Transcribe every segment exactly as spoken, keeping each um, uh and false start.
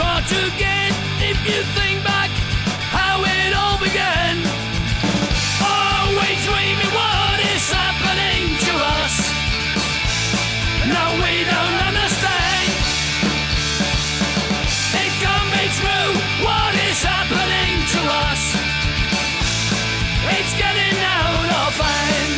it's hard to get if you think back how it all began. Always dreaming what is happening to us. Now we don't understand. It can't be true what is happening to us. It's getting out of hand.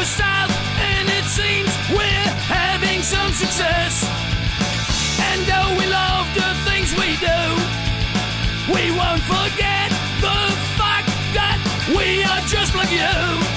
South, and it seems we're having some success. And though we love the things we do, we won't forget the fact that we are just like you.